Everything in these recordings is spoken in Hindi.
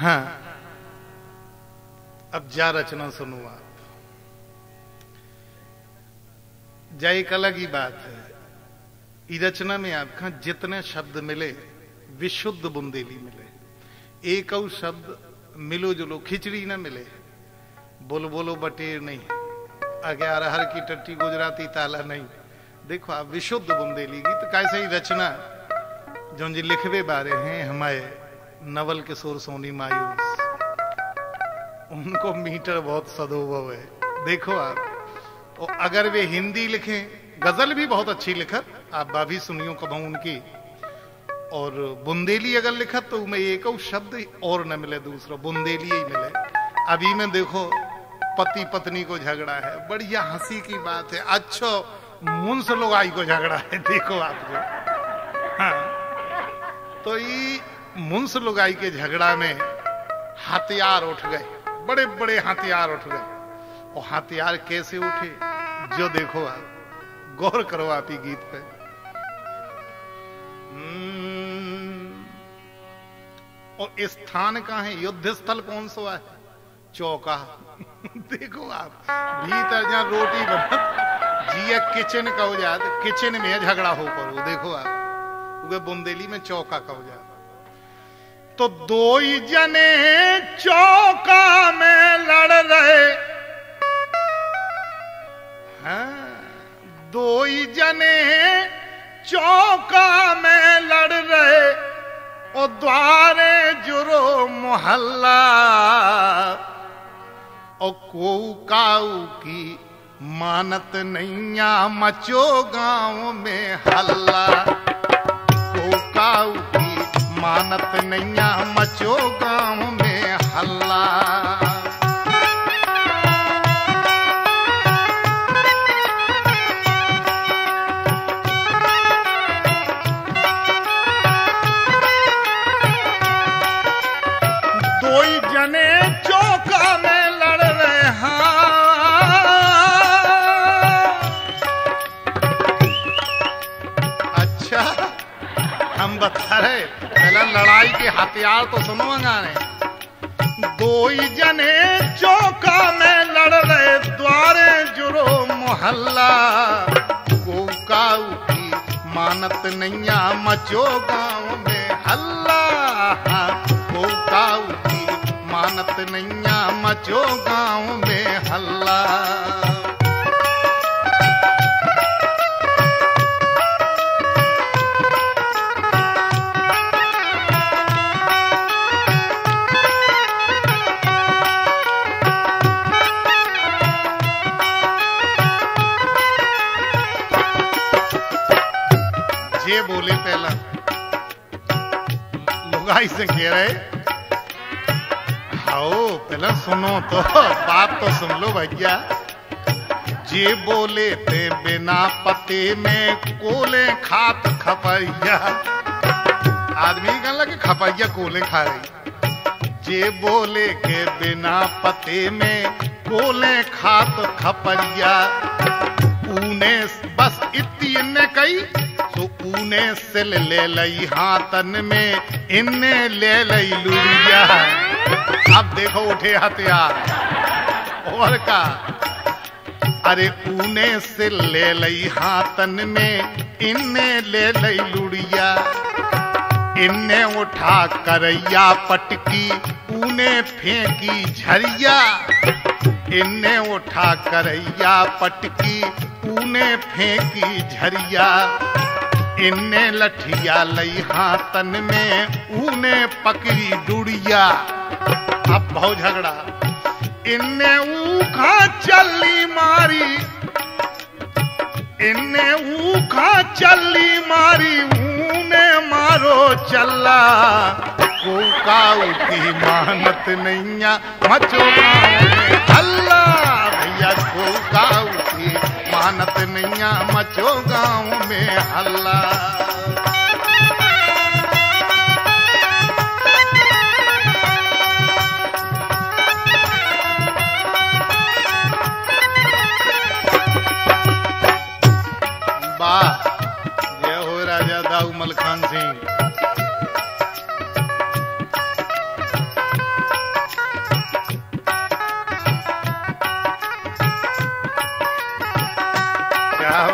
हाँ, अब जा रचना सुनो आप। जा एक अलग ही बात है, इस रचना में आपका जितने शब्द मिले विशुद्ध बुंदेली मिले, एक और शब्द मिलो जुलो खिचड़ी ना मिले, बोलो बोलो बटेर नहीं, आगे हर की टट्टी गुजराती ताला नहीं। देखो आप विशुद्ध बुंदेली की तो कैसे ही रचना जो जी लिखवे बारे हैं हमारे नवल किशोर सोनी मायूस, उनको मीटर बहुत सदोभव है। देखो आप, और अगर वे हिंदी लिखें, गजल भी बहुत अच्छी लिखत आप बाभी सुनियो कभाऊ उनकी, और बुंदेली अगर लिखत तो उनमें एक और शब्द और न मिले दूसरा, बुंदेली ही मिले। अभी में देखो पति पत्नी को झगड़ा है, बढ़िया हंसी की बात है, अच्छो मुंस लोग आई को झगड़ा है। देखो आपको हाँ, तो ये मुंस लुगाई के झगड़ा में हथियार उठ गए, बड़े बड़े हथियार उठ गए। और हथियार कैसे उठे जो देखो आप, गौर करो आप ही गीत पे। और स्थान कहाँ है, युद्ध स्थल कौन सो है, चौका। देखो आप, भीतर जहाँ रोटी बनत जिया किचन कहो जात, किचन में झगड़ा हो करो। देखो आप, बुंदेली में चौका कहो जात। तो दो ही जने चौका में लड़ रहे हैं, दो ही जने चौका में लड़ रहे, और द्वारे जुरो मोहल्ला, और कोऊ काऊ की मानत नैया, मचो गाँव में हल्ला, कोऊ काऊ की मानत नैया, मचो गांव में हल्ला। दो ही जने चौका में लड़ रहे हैं। अच्छा, हम बता रहे लड़ाई के हथियार तो सुनो गाने। दो ही जने चौका में लड़ रहे, द्वारे जुरो मोहल्ला, को काऊ की मानत नैया, मचो गाँव में हल्ला, को काऊ की मानत नैया, मचो गाँव में हल्ला। बोले पहला लुगाई से कह रहे, आओ पहला सुनो तो बात तो सुन लो भैया। जे बोले थे बिना पते में कोले खात खपैया, आदमी कहने लगे खपैया कोले खा रही। जे बोले के बिना पते में कोले खात खपैया, ऊने बस इतनी ने कही, तो ऊने सिल ले लई हाथन में, इन्ने ले लई लुड़िया। अब देखो उठे हथियार और का, अरे ऊने सिल ले लई हाथन में, इन्ने ले लई लुड़िया। इन्ने उठा करैया पटकी, ऊने फेंकी झरिया। इन्ने उठा करैया पटकी, ऊने फेंकी झरिया। इन्ने लठिया लई हाथन में, ऊने पकड़ी डुड़िया। अब भाव झगड़ा। इन्ने ऊखा चली मारी, इन्ने ऊखा चली मारी, ऊने मारो चला, को काऊ की मानत नैया, मचो हल्ला। भैया को काऊ की मानत नैया, मचो गाँव में हल्ला। वाह, जय हो राजा दाऊ मलखान सिंह।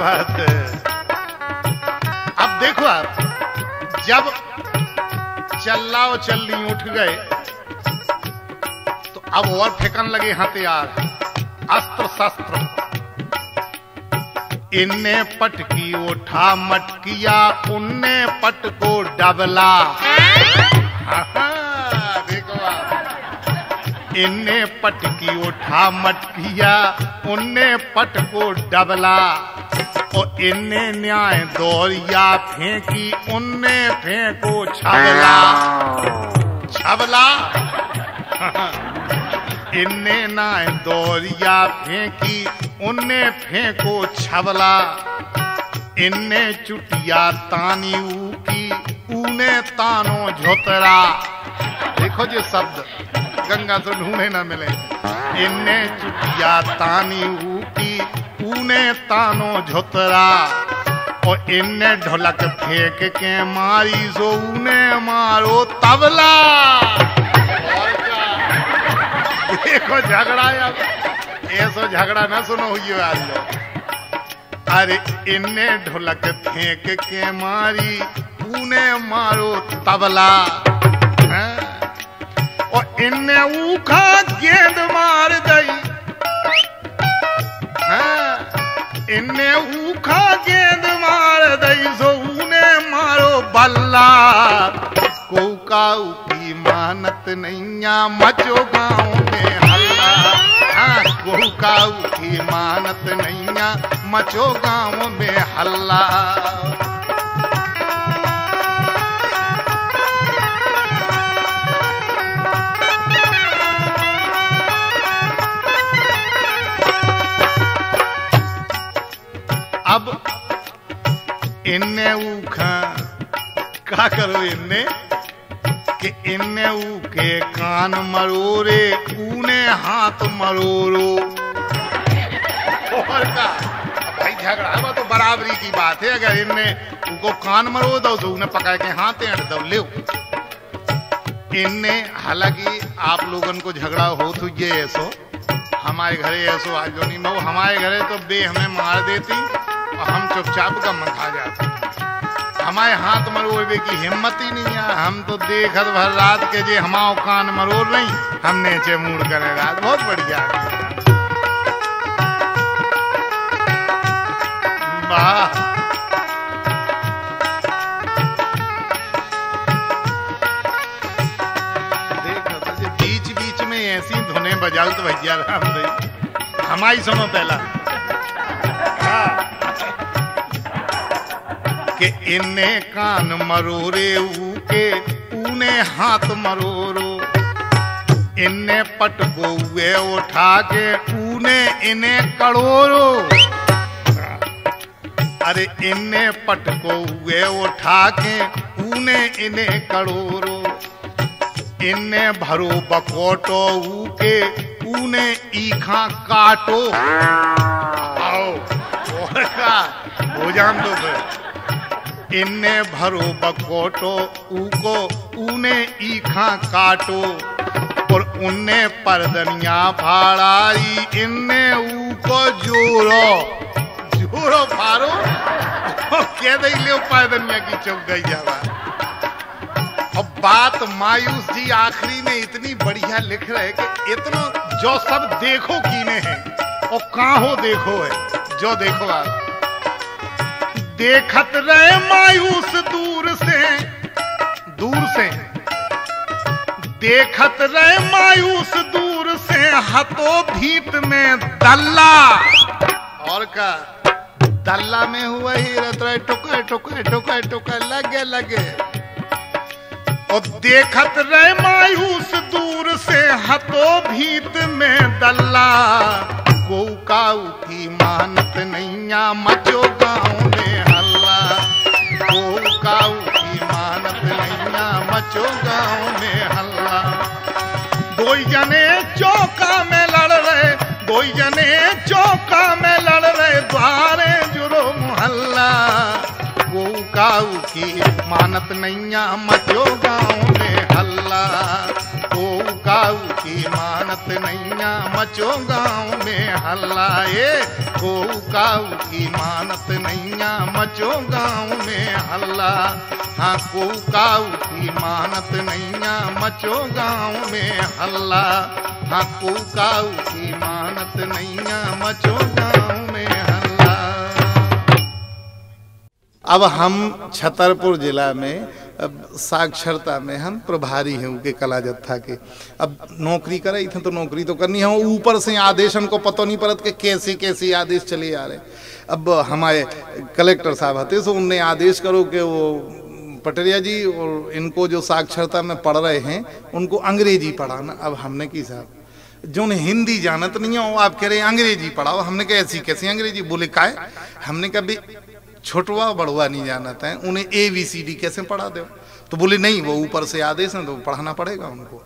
बात है। अब देखो आप, जब चल्लाओ चल्ली उठ गए तो अब और फेंकन लगे हथियार अस्त्र शस्त्र। इन्ने पटकी उठा मटकिया, उन्ने पट को डबला। इन्ने पटकी उठा मटकिया, उन्ने पट को डबला। और इन्ने न्याय दौरिया फेंकी, उन्ने फेंको छबला। छबला इन्ने न्याय दौरिया फेंकी, उन्ने फेंको छबला। इन्ने चुटिया तानी ऊ की, ऊने तानो झोतरा। देखो जी शब्द गंगा तो ढूंढे ना मिले। इन्ने चुटिया तानी ऊकी, ऊने तानो झोतरा। और इन्ने ढोलक फेंक के मारी, जो ऊने मारो तबला। देखो झगड़ा है, अब ऐसा झगड़ा ना सुनो हुई आज लोग। अरे इन्ने ढोलक फेंक के मारी, ऊने मारो तबला। और इन्ने ऊखा गेंद मार दई। इन्ने ऊखा गेंद मार दई, सो ऊने मारो बल्ला। कोकाऊ की मानत नैया, मचो गाँव में हल्ला। कोकाऊ की मानत नैया, मचो गाँव में हल्ला। अब इन्ने ऊखा का करो, इन्ने कि इन्ने ऊखे कान मरोरे, ऊने हाथ मरोरो। और का भाई झगड़ा है, तो बराबरी की बात है। अगर इन्ने उनको कान मरो दो, तो उन्हें पकड़ के हाथ अट दो ले। इन्ने हालांकि आप लोगन को झगड़ा हो तो ये ऐसो हमारे घरे ऐसो आज नहीं मो। हमारे घरे तो बे हमें मार देती और हम चुपचाप गम खा जाते। हमारे हाथ मरोड़े की हिम्मत ही नहीं है। हम तो देखत भर रात के जे हमाओ कान मरोड़ नहीं, हम नीचे मूड़ करे रात। बहुत बढ़िया वाह। देखो तो बीच बीच में ऐसी धुने बजाओ तो भैया राम भाई हमारी सुनो पहला के। इन्ने कान मरोरे ऊके, ऊने हाथ मरोरो। इन्ने पट गोए उठा के, ऊने इन्हें कड़ोरो। अरे इन्ने पट गोए उठा के, ऊने इन्हें कड़ोरो। इन्ने भरो बकोटो ऊके, ऊने ईखा काटो। आओ और का हो जान दो फिर। इन्ने भरो बकोटो ऊको, ऊने ईखा काटो। और उन्ने परदनिया फाड़ाई, इन्ने ऊको जोरो। जोरो फारो कह दई ले परदनिया की चौक गई जावा। अब बात मायूस जी आखिरी में इतनी बढ़िया लिख रहे कि इतना जो सब देखो कीने हैं और कहाँ हो देखो है। जो देखो आप देखत रहे मायूस दूर से, दूर से देखत रहे मायूस दूर से, हतो भीत में दल्ला। और का दल्ला में हुआ ही रतरा टुका टुका टुका टुका लगे लगे। और देखत रहे मायूस दूर से, हतो भीत में दल्ला। कोकाऊ की मानत नैया, मचो गाँव में हल्ला। कोकाऊ की मानत नैया, मचो गाँव में हल्ला। दो जने चौका में लड़ रहे, दो जने चौका में लड़ रहे, द्वारे जुरो मोहल्ला। कोकाऊ की मानत नैया, मचो गाँव में हल्ला। कोकाऊ की मानत नैया, नाचो गाँव में हल्ला ए गऊ काऊ की मानत नैया मचो गाँव में हल्ला। हाँ गऊ काऊ की मानत नैया मचो गाँव में हल्ला। हाँ गऊ काऊ की मानत नैया मचो गाँव में हल्ला। अब हम छतरपुर जिला में अब साक्षरता में हम प्रभारी हैं उनके कला जत्था के। अब नौकरी करे इतने तो नौकरी तो करनी है, ऊपर से आदेश हमको पता नहीं पड़त कि कैसे कैसे आदेश चले आ रहे। अब हमारे कलेक्टर साहब हते सो उनने आदेश करो कि वो पटरिया जी और इनको जो साक्षरता में पढ़ रहे हैं उनको अंग्रेजी पढ़ाना। अब हमने की साहब जो उन्हें हिंदी जानत नहीं हो आप कह रहे अंग्रेजी पढ़ाओ, हमने कहा ऐसी कैसी अंग्रेजी, बोले काय, हमने कभी छोटवा बड़वा नहीं जानता है उन्हें ABCD कैसे पढ़ा दो, तो बोले नहीं वो ऊपर से आदेश है तो पढ़ाना पड़ेगा उनको।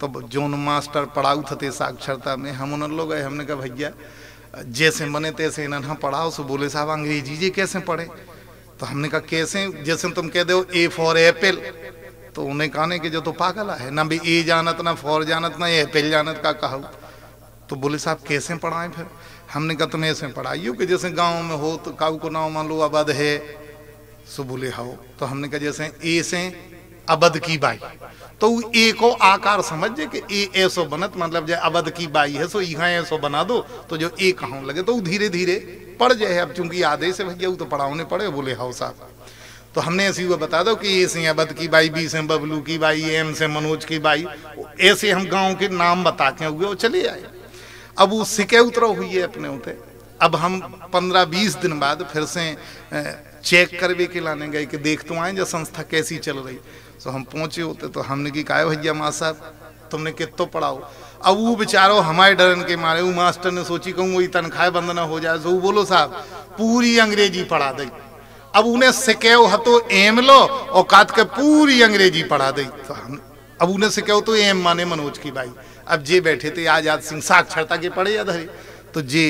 तो जोन मास्टर पढ़ाऊ थे साक्षरता में हम उन लोग गए, हमने कहा भैया जैसे बने तैसे इन्हें पढ़ाओ। सो बोले साहब अंग्रेजी जी कैसे पढ़े, तो हमने कहा कैसे, जैसे तुम कह दो A for apple, तो उन्हें कहने के जो तो पागला है ना भी A जानत ना फॉर जानत ना एपेल जानत का कहू। तो बोले साहब कैसे पढ़ाएं, फिर हमने कहा तुम ऐसे पढ़ाइयो कि जैसे गांव में हो तो काऊ को नाव मान लो अबध है, सो बोले हाओ, तो हमने कहा जैसे ए से अबध की बाई, तो ए को आकार समझ जे कि ए ऐसो बनत मतलब जो अबध की बाई है सो यहाँ ऐसो बना दो तो जो ए कहाँ लगे तो धीरे धीरे पड़ जाए। अब चूंकि आदेश है भैया तो पढ़ाने पड़े, बोले हाओ साहब। तो हमने ऐसे हुआ बता दो कि ए से अबध की बाई, बी से बबलू की बाई, एम से मनोज की बाई, ऐसे हम गाँव के नाम बता के हुए वो चले आए। अब वो सिके उतरा हुई है अपने उते। अब हम 15-20 दिन बाद फिर से चेक करवे के लाने गए कि देख तो आए जो संस्था कैसी चल रही। तो हम पहुंचे होते तो हमने की कहा भैया माँ साहब तुमने कितो पढ़ाओ। अब वो बेचारो हमारे डरन के मारे वो मास्टर ने सोची कहूँ वही तनख्वाह बंद ना हो जाए, तो वो बोलो साहब पूरी अंग्रेजी पढ़ा दे। अब उन्हें सिके हतो एम लो और काट के पूरी अंग्रेजी पढ़ा दे। तो हम अब उन्हें से कहो तो एम माने मनोज की बाई। अब जे बैठे थे आजाद सिंह साक्षरता के पढ़े या धरे, तो जे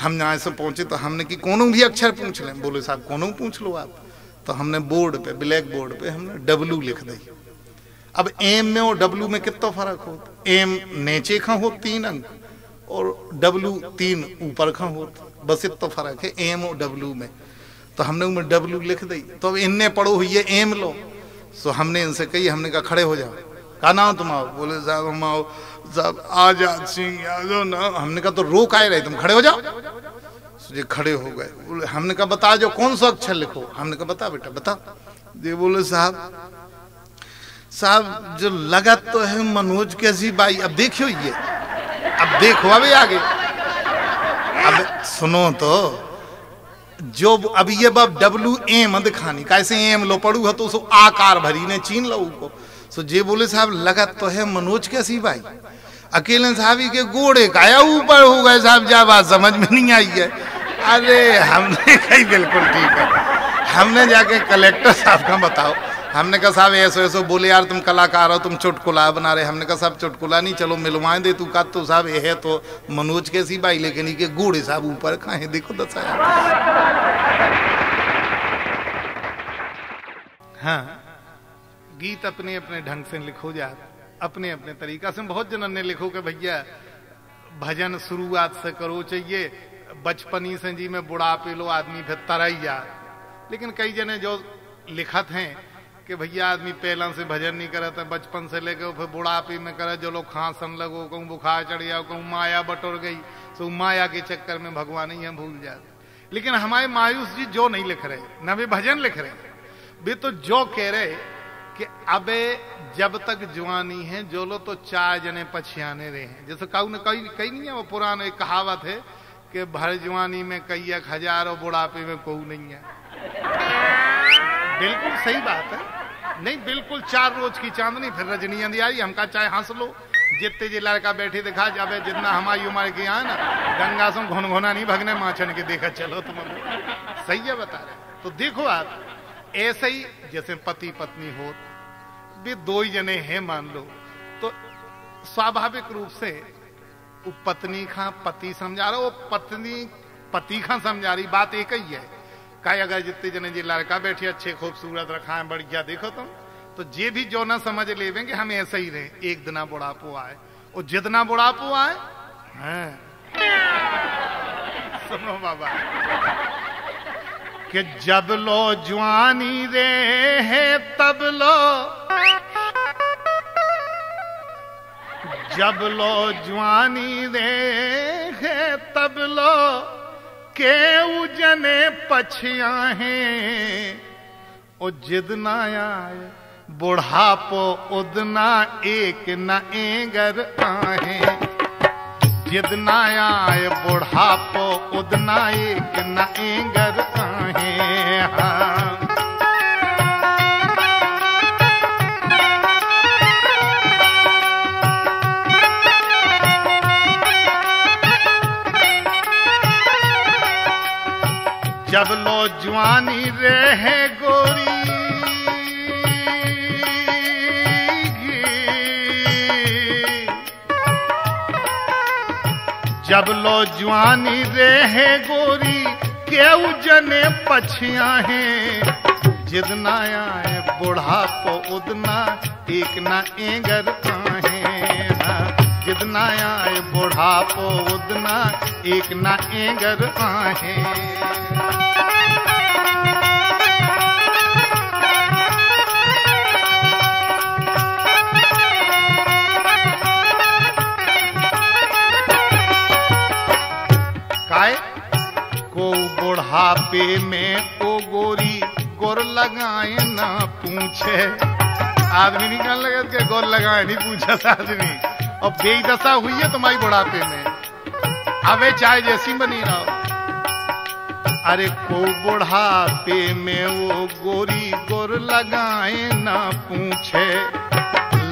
हम यहाँ से पहुंचे तो हमने कि कोनो भी अक्षर पूछ लें, बोले साहब कोनो पूछ लो आप। तो हमने बोर्ड पे ब्लैक बोर्ड पे हमने W लिख दी। अब एम में और W में कितना फर्क हो, एम नीचे खा हो 3 अंक और W 3 ऊपर खा हो, बस इतना फर्क है एम और W में। तो हमने उनमें W लिख दी। तो अब इनने पढ़ो हुई है एम लो। सो हमने इनसे कही, हमने कहा खड़े हो जाओ, कहा ना तुम आओ, बोले साहब हम आओ साहब आजाद सिंह यादव ना। हमने कहा तो रोक आए रहे तुम खड़े हो जाओ। जी खड़े हो गए, बोले हमने कहा बता जो कौन सा अक्षर लिखो, हमने कहा बता बेटा बता। जी बोले साहब जो लगा तो है मनोज कैसी बाई। अब देखियो ये, अब देखो अभी आगे, अब सुनो तो जो अब ये बाब W एम दिखानी कैसे एम लो पढ़ू है तो उसको आकार भरी ने चीन लो को। तो जे बोले साहब लगा तो है मनोज कैसी भाई, अकेले साहब के गोड़े का या ऊपर हो गए साहब, जा बात समझ में नहीं आई है। अरे हमने कही बिल्कुल ठीक है। हमने जाके कलेक्टर साहब का बताओ, हमने कहा साहब ऐसो ऐसो, बोले यार तुम कलाकार हो तुम चुटकुला बना रहे। हमने कहा साहब चुटकुला नहीं, चलो मिलवाएं दे तू का तो साहब ये है तो मनोज कैसी भाई, लेकिन ये गोड़े साहब ऊपर कहाँ है देखो दसाया। हाँ गीत अपने अपने ढंग से लिखो जात, अपने अपने तरीका से। बहुत जनन ने लिखो कि भैया भजन शुरुआत से करो चाहिए, बचपनी से जी में बुढ़ापे लो आदमी फिर तराई जा। लेकिन कई जने जो लिखत हैं कि भैया आदमी पहला से भजन नहीं करता है, बचपन से लेकर फिर बुढ़ापे में करे, जो लोग खांसन लगो कहूँ बुखार चढ़ जाओ कहूँ माया बटोर गई, तो माया के चक्कर में भगवान ही हम भूल जाते। लेकिन हमारे मायूस जी जो नहीं लिख रहे न वे भजन लिख रहे, वे तो जो कह रहे कि अबे जब तक जवानी है जो लो तो 4 जने पछियाने रहे हैं। जैसे काऊ ने कहीं कहीं नहीं है वो पुराना एक कहावत है कि भर जवानी में कई 1000 और बुढ़ापे में कोऊ नहीं है। बिल्कुल सही बात है, नहीं बिल्कुल 4 रोज की चांदनी फिर रजनी आंधी आई। हम कहा चाहे हंस लो, जितने जे लड़का बैठे दिखा जाबे जितना हमारी उम्र के यहाँ ना गंगा सो घुन घुना नहीं भगने माछन के देखा चलो तुम। सही है बता रहे, तो देखो आप ऐसे ही जैसे पति पत्नी हो भी 2 ही जने हैं मान लो, तो स्वाभाविक रूप से वो पत्नी खा पति समझा रहा, वो पत्नी पति खा समझा रही, बात एक ही है। कहीं अगर जितने जने जी लड़का बैठे अच्छे खूबसूरत रखा है बढ़िया देखो तुम, तो जे भी जो ना समझ लेवेंगे हम ऐसे ही रहे। एक दिन बुढ़ापो आए और जितना बुढ़ापो आए सुनो बाबा कि जब लो जुआनी रे है तब लो, जब लो जुआनी रे है तब लो के उजने पछिया हैं ओ जिद ना आए बुढ़ापो उदना एक न एंगर आहे। जिद ना आए बुढ़ापो उदना एक न एंगर आहे। जब लो जुआनी रहे गोरी जब लो जुआनी रहे गोरी केउ जने पछिया है जितना आए बुढ़ापो उतना एक ना एंगर आहे। जितना आए बुढ़ापो उतना एक ना एंगर आहे। को बुढ़ापे में ओ गोरी गोर लगाए ना पूछे। आदमी नहीं कहने लगा कि गोर लगाए नहीं पूछा आदमी। अब बेदशा हुई है तुम्हारी बुढ़ापे में, अबे चाय जैसी बनी रहो। अरे को बुढ़ापे में वो गोरी गोर लगाए ना पूछे।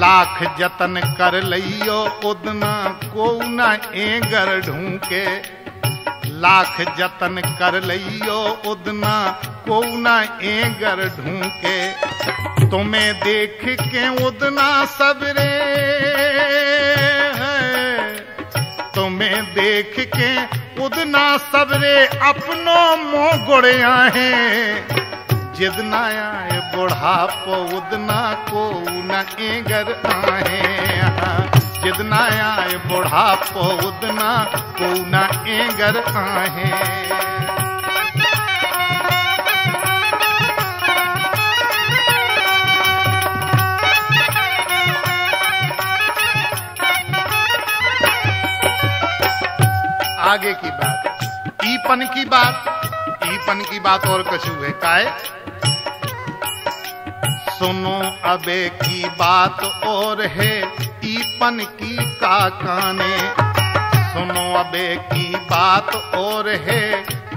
लाख जतन कर लियो उतना को ना एंगर ढूंके। लाख जतन कर लियो उदना को ना एंगर ढूंके। तुम्हें देख के उदना सबरे है, तुम्हें देख के उदना सबरे अपनों मुँह गुड़िया है। जितना आए बुढ़ापो उदना को ना एंगर आहे। जितना आए बुढ़ापो उतना को ना एंगर आहे। आगे की बात ईपन की बात, ईपन की बात और कछु है काहे। सुनो अबे की बात और है ईपन की काकाने। सुनो अबे की बात और है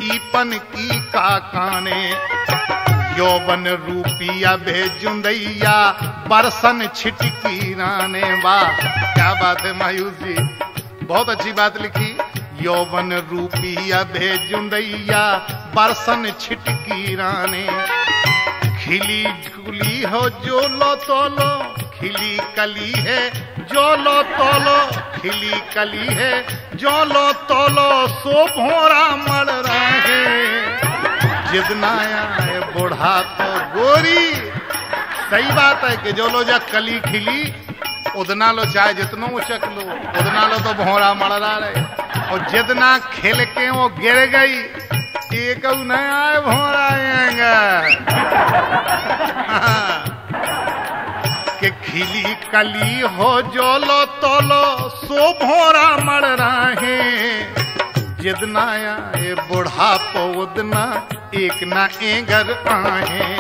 ईपन की काकाने। यौवन रूपी अबे जुंदैया बरसन छिटकी राने। वाह क्या बात है मायूस जी, बहुत अच्छी बात लिखी। यौवन रूपी अबे जुंदैया बरसन छिटकी राने। खिली खुली हो जो लो तोलो, खिली कली है जो लो तोलो, खिली कली है जो लो तोलो सो भोरा मर रहे। जितना आए बुढ़ापो गोरी, सही बात है कि जो लो जा कली खिली उतना लो चाहे जितनो उचक लो उतना लो तो भोरा मर रहे। और जितना खिल के वो गिर गई एक न आए भोरा आएगा। खिली कली हो जो लो तोलो सो भोरा मर रहे। जितना आए बुढ़ापो उतना एक ना एंगर आहे।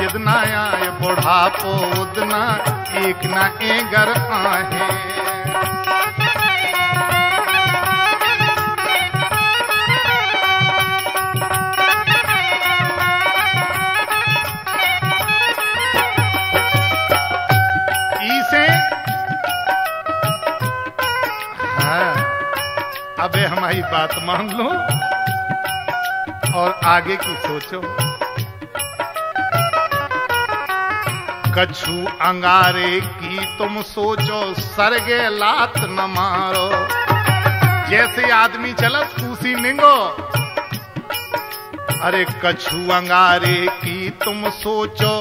जितना आए बुढ़ापो उतना एक ना एंगर आहे। अबे हमारी बात मान लो और आगे की सोचो। कछु अंगारे की तुम सोचो सरगे लात न मारो। जैसे आदमी चलत उसी निंगो। अरे कछु अंगारे की तुम सोचो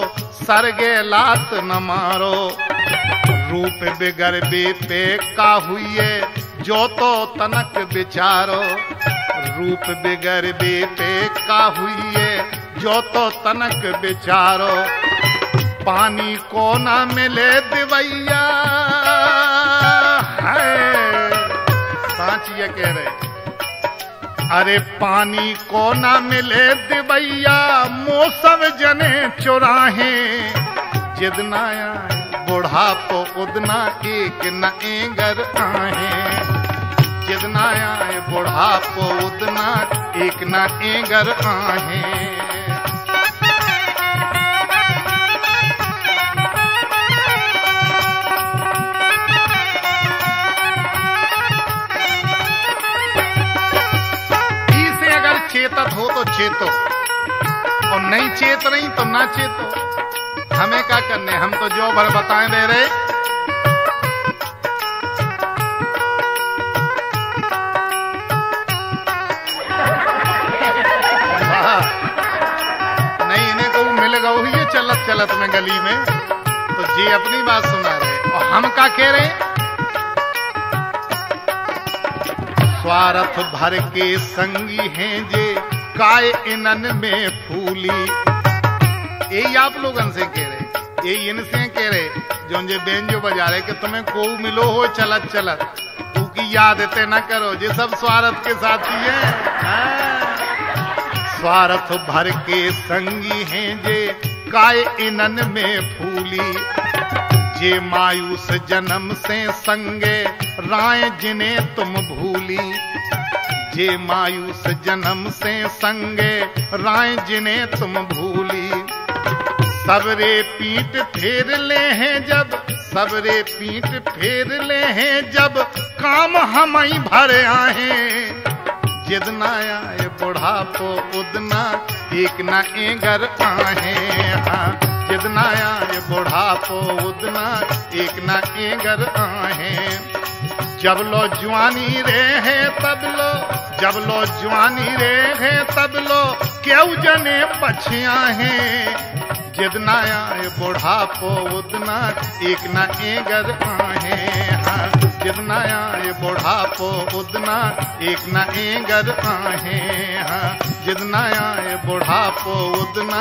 सरगे लात न मारो। रूप बिगड़ बे पे का हुई जो तो तनक विचारो रूप बिगर बेटे का हुई जो तो तनक विचारो पानी को न मिले दिवैया सांचिया कह रहे अरे पानी को न मिले दिवैया मौसम जने चुराहे जितना बुढ़ापो उदना एक न एंगर आए जितना आए बुढ़ापो उदना एक न एंगर आए चेतत हो तो चेतो और नहीं चेत रही तो ना चेतो। हमें क्या करने हम तो जो भर बताएं दे रहे। नहीं इन्हें को मिल गऊ ये चलत चलत में गली में तो जी अपनी बात सुना रहे और हम क्या कह रहे स्वार्थ भर के संगी हैं जे काय इनन में फूली यही आप लोग से कह रहे यही इनसे कह रहे जो जे बेन जो बजा रहे कि तुम्हें को मिलो हो चलत चलत तू की याद इतने ना करो ये सब स्वार्थ के साथी हैं स्वार्थ भर के संगी हैं जे काय इनन में फूली ये मायूस जन्म से संगे राय जिन्हें तुम भूली जे मायूस जन्म से संगे राय जिन्हें तुम भूली सबरे पीठ फेर ले हैं जब सबरे पीठ फेर ले हैं जब काम हम ही भर आए जितना आए बुढ़ापो उतना एक ना एंगर आए जितना आए बुढ़ापो उतना एक ना एंगर आए जब लो जुआनी रे है तब लो क्यों जने पछिया है जितना आए बुढ़ापो उतना एक ना एंगर आए जितना आए बुढ़ापो उतना एक ना एंगर आए जितना आए बुढ़ापो उतना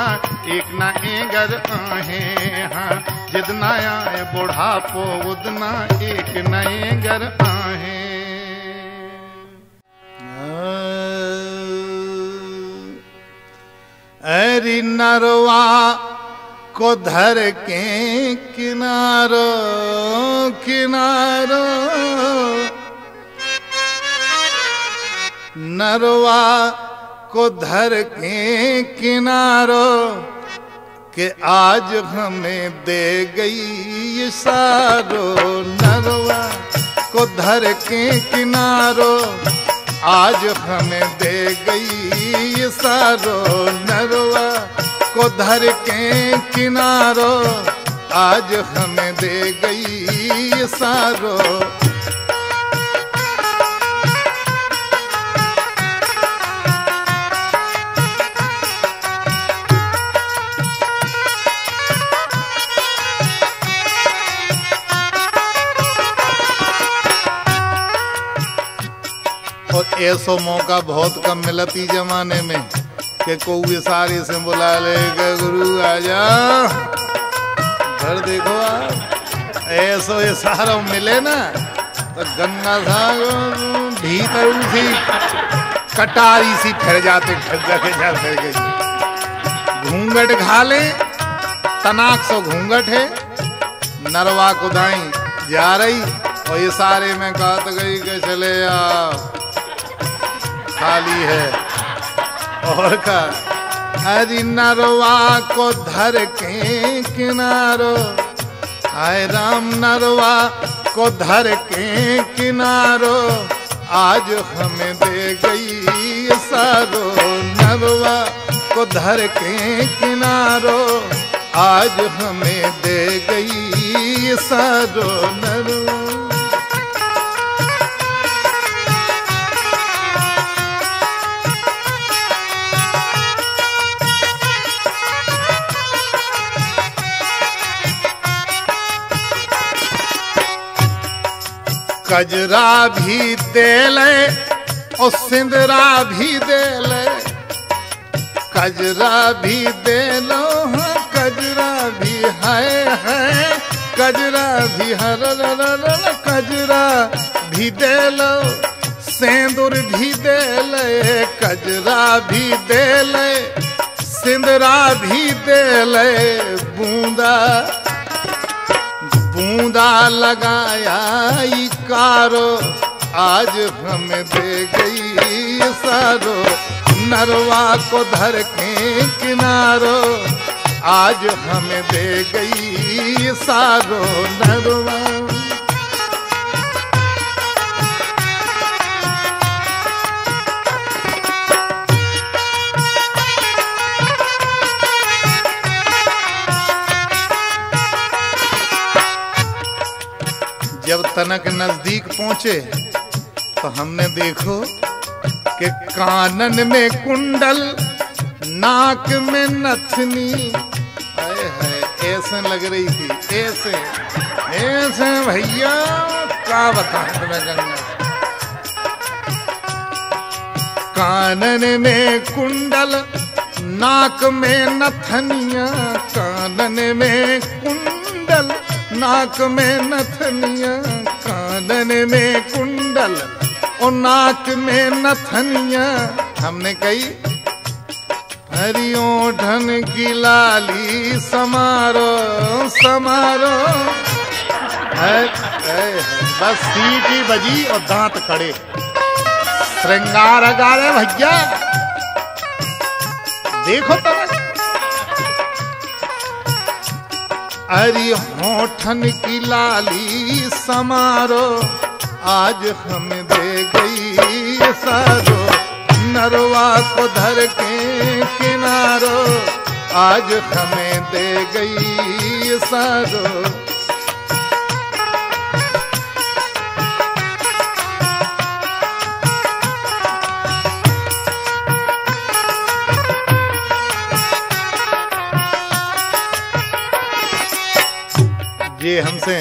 एक ना एंगर आए जितना आए बुढ़ापो उतना एक ना एंगर आए। अरे नरवा को धर के किनारो किनारो नरवा को धर के किनारो के आज हमें दे गई सारो नरवा को धर के किनारो आज हमें दे गई सारो नरवा को धर के किनारो आज हमें दे गई सारो और ऐसो मौका बहुत कम मिलती जमाने में के को इशारे से बुला लेगा गुरु आजा घर देखो आप ऐसो इशारा मिले ना तो गंगा सा भीतर उसी कटारी सी फिर जाते घूंघट खा ले तनाक सो घूंघट है नरवा को दाई जा रही और इशारे में कहा तो गई के चले आओ खाली है और का अरे नरवा को धर के किनारो आय राम नरवा को धर के किनारो आज हमें दे गई सारो नरवा को धर के किनारो आज हमें दे गई सारो नरवा कजरा भी देले और सिंदरा भी देले, कजरा भी देलो हाँ कजरा भी है कजरा भी हर कजरा भी देलो सेंदुर भी देले, कजरा भी देले सिंदरा भी देले। बूंदा बूंदा लगाया ई कारो आज हम दे गई सारो, नरवा को धर के किनारो आज हम दे गई सारो नरवा। जब तनक नजदीक पहुंचे तो हमने देखो कि कानन में कुंडल नाक में नथनी, अरे है ऐसे लग रही थी ऐसे ऐसे भैया क्या बताऊं तुम्हें जन्नत। कानन में कुंडल नाक में नथनिया, कानन में कुंडल नाक में नथनिया, कानन में कुंडल और नाक में नथनिया। हमने कही हरियों ढन की लाली समारो समारो, बस सीटी बजी और दांत खड़े श्रृंगार अगारे भैया। देखो तो अरे होठन की लाली समारो आज हम दे गई सारो, नरवा को धर के किनारो आज हमें दे गई सारो। ये हमसे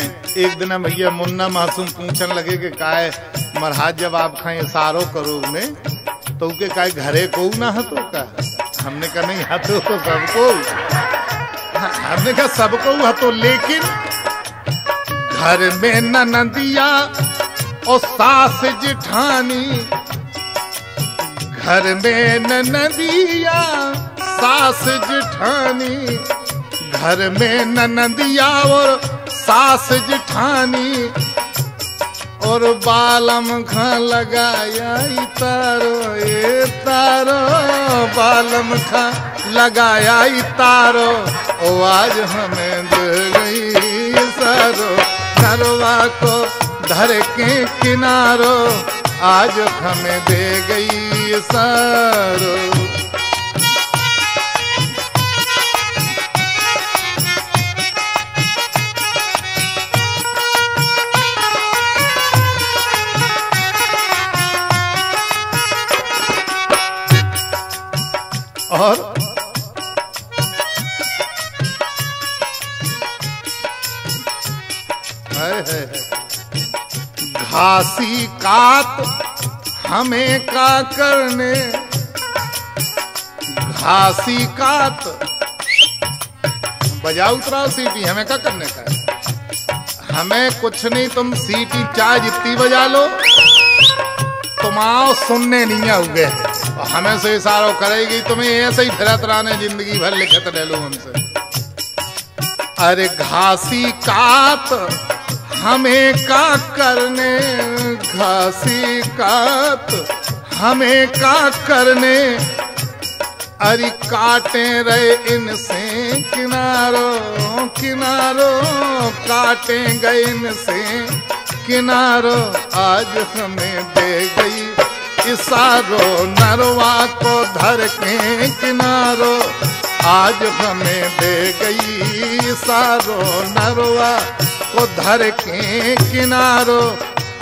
एक दिन भैया मुन्ना मासूम पूछन लगे कि काय महाराज जब आप खाए सारो करो में तो के काय घरे को ना हतो का, हमने कहा नहीं हतो तो सबको, हमने कहा सबको हतो लेकिन घर में ननदिया और सास जिठानी, घर में ननदिया सास जिठानी, घर में ननदिया और सास जिठानी और बालम खा लगाया तारो ये तारो, बालम खा लगाया तारो ओ आज हमें दे गई सारो, नरवा को धर के किनारो आज हमें दे गई सारो। और घासी कात हमें का करने, घासी कात बजाओ उतराओ सीटी हमें का करने का, हमें कुछ नहीं तुम सीटी चाहे जितनी बजा लो तुम आओ सुनने नहीं आओगे, हमें से इशारो करेगी तुम्हें ऐसे ही फिरत रहने जिंदगी भर लिखत रह लो हमसे। अरे घासी कात हमें का करने, घासी कात हमें का करने, अरे काटे रहे इनसे किनारो किनारो, काटे गए इनसे किनारो आज हमें दे गई इशारो, नरवा को धर के किनारो आज हमें दे गई इशारो, नरवा को धर के किनारो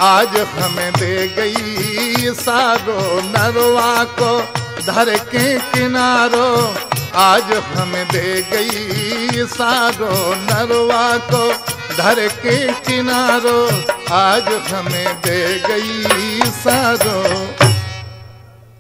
आज हमें दे गई इशारो, नरवा को धर के किनारो आज हमें दे गई इशारो, नरवा को धर के किनारो आज हमें दे गई सारो।